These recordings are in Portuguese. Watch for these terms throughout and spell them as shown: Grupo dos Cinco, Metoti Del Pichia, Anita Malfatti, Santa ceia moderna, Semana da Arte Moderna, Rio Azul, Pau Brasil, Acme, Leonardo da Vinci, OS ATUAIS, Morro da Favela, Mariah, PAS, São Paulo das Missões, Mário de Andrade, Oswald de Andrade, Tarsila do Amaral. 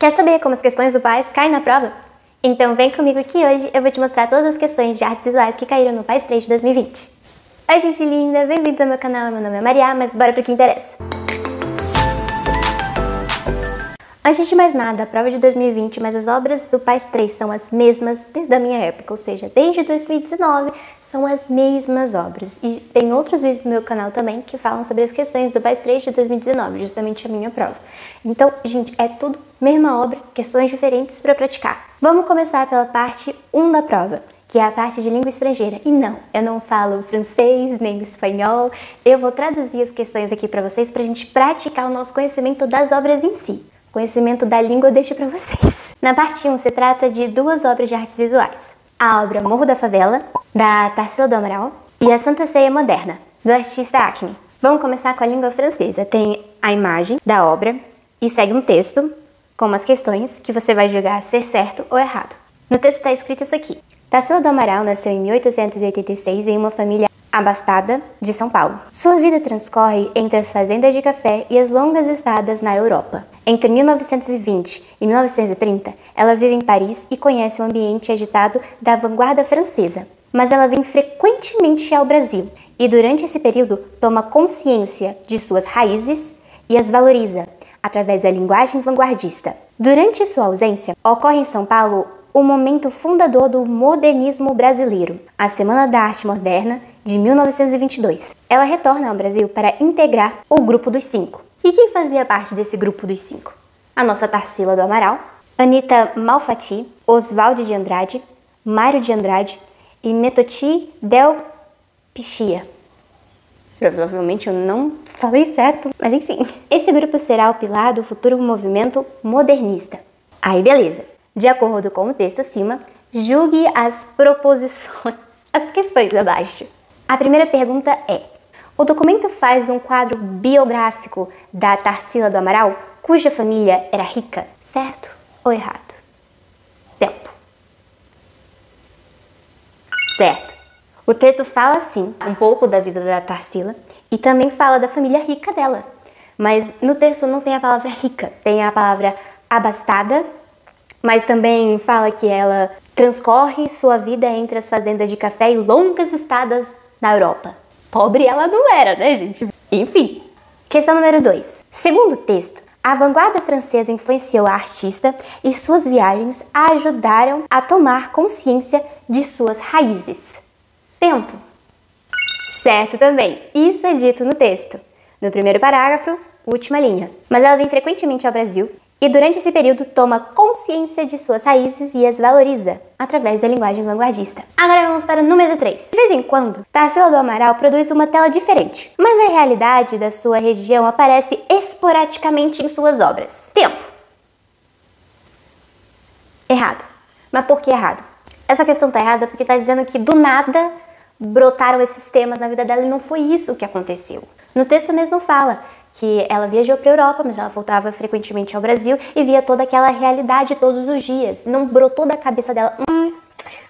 Quer saber como as questões do PAS caem na prova? Então vem comigo que hoje eu vou te mostrar todas as questões de artes visuais que caíram no PAS 3 de 2020. Oi gente linda, bem-vindos ao meu canal, meu nome é Mariah, mas bora pro que interessa. Antes de mais nada, a prova é de 2020, mas as obras do PAS 3 são as mesmas desde a minha época, ou seja, desde 2019 são as mesmas obras. E tem outros vídeos no meu canal também que falam sobre as questões do PAS 3 de 2019, justamente a minha prova. Então, gente, é tudo mesma obra, questões diferentes para praticar. Vamos começar pela parte 1 da prova, que é a parte de língua estrangeira. E não, eu não falo francês nem espanhol, eu vou traduzir as questões aqui para vocês para a gente praticar o nosso conhecimento das obras em si. Conhecimento da língua eu deixo para vocês. Na parte 1 se trata de duas obras de artes visuais. A obra Morro da Favela, da Tarsila do Amaral, e a Santa Ceia Moderna, do artista Acme. Vamos começar com a língua francesa. Tem a imagem da obra e segue um texto com umas questões que você vai julgar ser certo ou errado. No texto está escrito isso aqui. Tarsila do Amaral nasceu em 1886 em uma família abastada de São Paulo. Sua vida transcorre entre as fazendas de café e as longas estadas na Europa. Entre 1920 e 1930, ela vive em Paris e conhece o ambiente agitado da vanguarda francesa. Mas ela vem frequentemente ao Brasil e durante esse período toma consciência de suas raízes e as valoriza através da linguagem vanguardista. Durante sua ausência, ocorre em São Paulo o momento fundador do modernismo brasileiro, a Semana da Arte Moderna de 1922. Ela retorna ao Brasil para integrar o Grupo dos Cinco. E quem fazia parte desse Grupo dos Cinco? A nossa Tarsila do Amaral, Anita Malfatti, Oswald de Andrade, Mário de Andrade e Metoti Del Pichia. Provavelmente eu não falei certo, mas enfim. Esse grupo será o pilar do futuro movimento modernista. Aí beleza. De acordo com o texto acima, julgue as proposições, as questões abaixo. A primeira pergunta é: o documento faz um quadro biográfico da Tarsila do Amaral, cuja família era rica. Certo ou errado? Tempo. Certo. O texto fala, sim, um pouco da vida da Tarsila e também fala da família rica dela. Mas no texto não tem a palavra rica, tem a palavra abastada, mas também fala que ela transcorre sua vida entre as fazendas de café e longas estadas na Europa. Pobre ela não era, né, gente? Enfim. Questão número 2. Segundo o texto, a vanguarda francesa influenciou a artista e suas viagens a ajudaram a tomar consciência de suas raízes. Tempo. Certo também. Isso é dito no texto. No primeiro parágrafo, última linha. Mas ela vem frequentemente ao Brasil e durante esse período toma consciência de suas raízes e as valoriza através da linguagem vanguardista. Agora vamos para o número 3. De vez em quando, Tarsila do Amaral produz uma tela diferente, mas a realidade da sua região aparece esporadicamente em suas obras. Tempo. Errado. Mas por que errado? Essa questão tá errada porque tá dizendo que do nada brotaram esses temas na vida dela e não foi isso que aconteceu. No texto mesmo fala que ela viajou para a Europa, mas ela voltava frequentemente ao Brasil e via toda aquela realidade todos os dias. Não brotou da cabeça dela,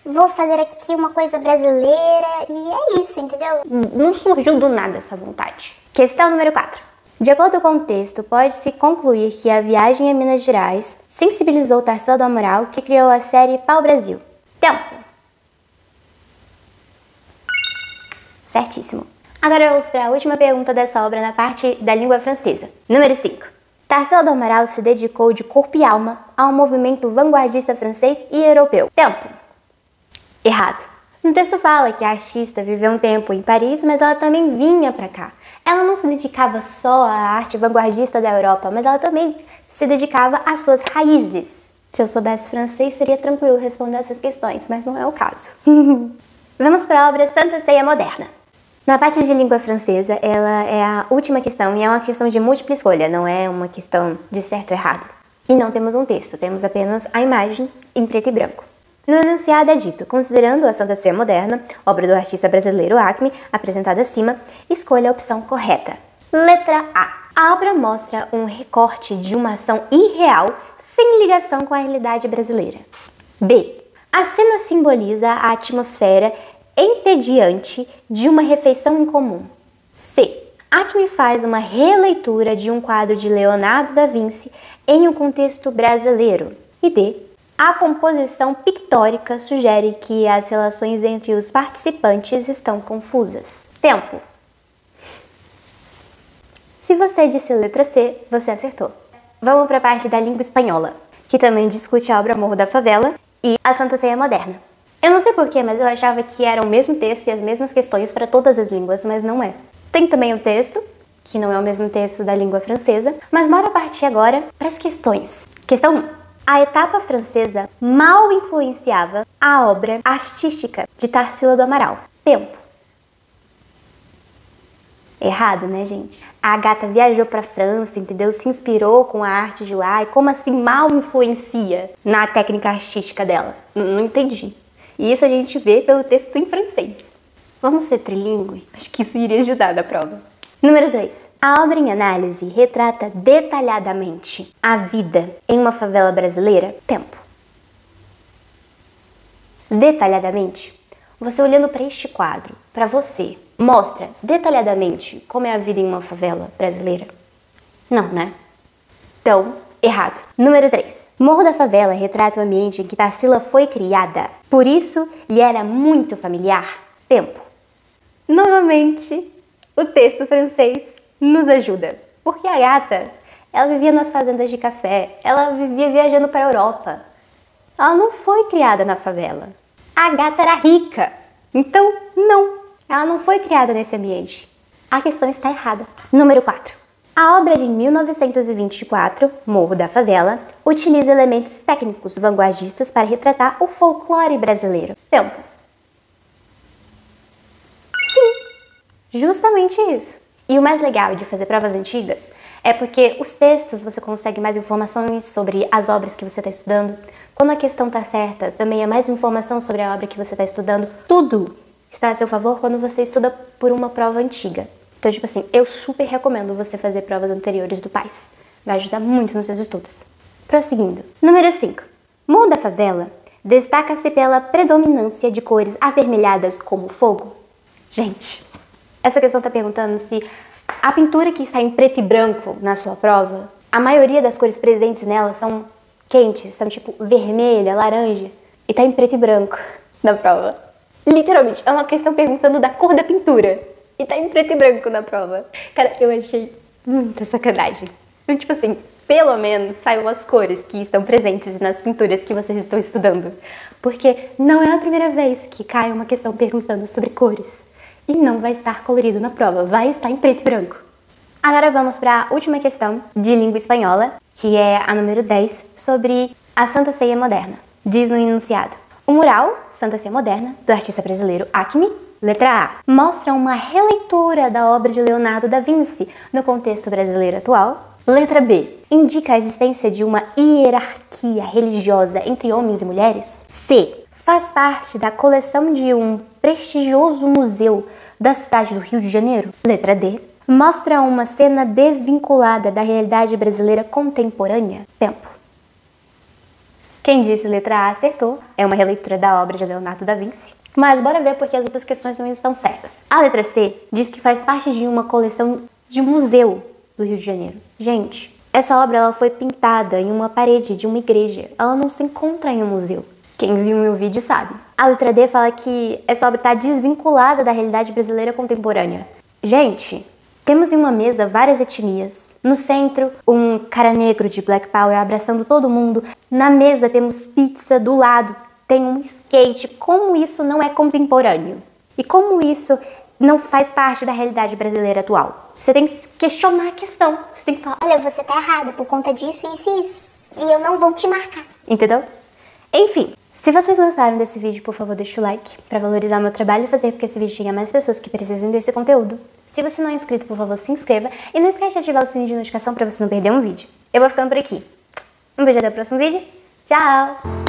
vou fazer aqui uma coisa brasileira, e é isso, entendeu? Não surgiu do nada essa vontade. Questão número 4. De acordo com o texto, pode-se concluir que a viagem a Minas Gerais sensibilizou Tarsila do Amaral, que criou a série Pau Brasil. Tempo. Certíssimo. Agora vamos para a última pergunta dessa obra na parte da língua francesa. Número 5. Tarsila do Amaral se dedicou de corpo e alma ao movimento vanguardista francês e europeu. Tempo. Errado. No texto fala que a artista viveu um tempo em Paris, mas ela também vinha para cá. Ela não se dedicava só à arte vanguardista da Europa, mas ela também se dedicava às suas raízes. Se eu soubesse francês, seria tranquilo responder essas questões, mas não é o caso. Vamos para a obra Santa Ceia Moderna. Na parte de língua francesa, ela é a última questão e é uma questão de múltipla escolha, não é uma questão de certo ou errado. E não temos um texto, temos apenas a imagem em preto e branco. No enunciado é dito: considerando a Santa Ceia Moderna, obra do artista brasileiro Acme, apresentada acima, escolha a opção correta. Letra A. A obra mostra um recorte de uma ação irreal sem ligação com a realidade brasileira. B. A cena simboliza a atmosfera entediante de uma refeição em comum. C. Acme faz uma releitura de um quadro de Leonardo da Vinci em um contexto brasileiro. E D, a composição pictórica sugere que as relações entre os participantes estão confusas. Tempo. Se você disse letra C, você acertou. Vamos para a parte da língua espanhola, que também discute a obra Morro da Favela e a Santa Ceia Moderna. Eu não sei porquê, mas eu achava que era o mesmo texto e as mesmas questões para todas as línguas, mas não é. Tem também o texto, que não é o mesmo texto da língua francesa, mas bora partir agora para as questões. Questão 1. A etapa francesa mal influenciava a obra artística de Tarsila do Amaral. Tempo. Errado, né, gente? A gata viajou pra França, entendeu? Se inspirou com a arte de lá e como assim mal influencia na técnica artística dela? Não entendi. E isso a gente vê pelo texto em francês. Vamos ser trilingue? Acho que isso iria ajudar na prova. Número 2. A obra em análise retrata detalhadamente a vida em uma favela brasileira. Tempo. Detalhadamente, você olhando para este quadro, para você, mostra detalhadamente como é a vida em uma favela brasileira? Não, né? Então, errado. Número 3. Morro da Favela retrata o ambiente em que Tarsila foi criada. Por isso, lhe era muito familiar. Tempo. Novamente, o texto francês nos ajuda. Porque a gata, ela vivia nas fazendas de café, ela vivia viajando para a Europa. Ela não foi criada na favela. A gata era rica. Então, não. Ela não foi criada nesse ambiente. A questão está errada. Número 4. A obra de 1924, Morro da Favela, utiliza elementos técnicos vanguardistas para retratar o folclore brasileiro. Tempo. Sim, justamente isso. E o mais legal de fazer provas antigas é porque os textos você consegue mais informações sobre as obras que você está estudando. Quando a questão está certa, também é mais informação sobre a obra que você está estudando. Tudo está a seu favor quando você estuda por uma prova antiga. Então, tipo assim, eu super recomendo você fazer provas anteriores do PAS. Vai ajudar muito nos seus estudos. Prosseguindo. Número 5. Morro da Favela destaca-se pela predominância de cores avermelhadas como fogo. Gente, essa questão tá perguntando se a pintura que está em preto e branco na sua prova, a maioria das cores presentes nela são quentes, são tipo vermelha, laranja, e tá em preto e branco na prova. Literalmente, é uma questão perguntando da cor da pintura. E tá em preto e branco na prova. Cara, eu achei muita sacanagem. Então, tipo assim, pelo menos saibam as cores que estão presentes nas pinturas que vocês estão estudando. Porque não é a primeira vez que cai uma questão perguntando sobre cores. E não vai estar colorido na prova, vai estar em preto e branco. Agora vamos para a última questão de língua espanhola, que é a número 10, sobre a Santa Ceia Moderna. Diz no enunciado: o mural Santa Ceia Moderna, do artista brasileiro Acme, letra A, mostra uma releitura da obra de Leonardo da Vinci no contexto brasileiro atual. Letra B, indica a existência de uma hierarquia religiosa entre homens e mulheres. C, faz parte da coleção de um prestigioso museu da cidade do Rio de Janeiro. Letra D, mostra uma cena desvinculada da realidade brasileira contemporânea. Tempo. Quem disse letra A acertou, é uma releitura da obra de Leonardo da Vinci. Mas bora ver porque as outras questões não estão certas. A letra C diz que faz parte de uma coleção de um museu do Rio de Janeiro. Gente, essa obra ela foi pintada em uma parede de uma igreja. Ela não se encontra em um museu. Quem viu meu vídeo sabe. A letra D fala que essa obra está desvinculada da realidade brasileira contemporânea. Gente, temos em uma mesa várias etnias. No centro, um cara negro de Black Power abraçando todo mundo. Na mesa temos pizza, do lado tem um skate. Como isso não é contemporâneo? E como isso não faz parte da realidade brasileira atual? Você tem que questionar a questão. Você tem que falar: olha, você tá errada por conta disso, isso e isso. E eu não vou te marcar. Entendeu? Enfim. Se vocês gostaram desse vídeo, por favor, deixa o like para valorizar o meu trabalho e fazer com que esse vídeo chegue a mais pessoas que precisem desse conteúdo. Se você não é inscrito, por favor, se inscreva e não esquece de ativar o sininho de notificação para você não perder um vídeo. Eu vou ficando por aqui. Um beijo até o próximo vídeo. Tchau!